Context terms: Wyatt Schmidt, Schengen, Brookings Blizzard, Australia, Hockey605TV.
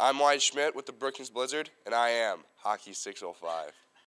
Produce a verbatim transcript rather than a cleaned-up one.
I'm Wyatt Schmidt with the Brookings Blizzard, and I am Hockey six oh five.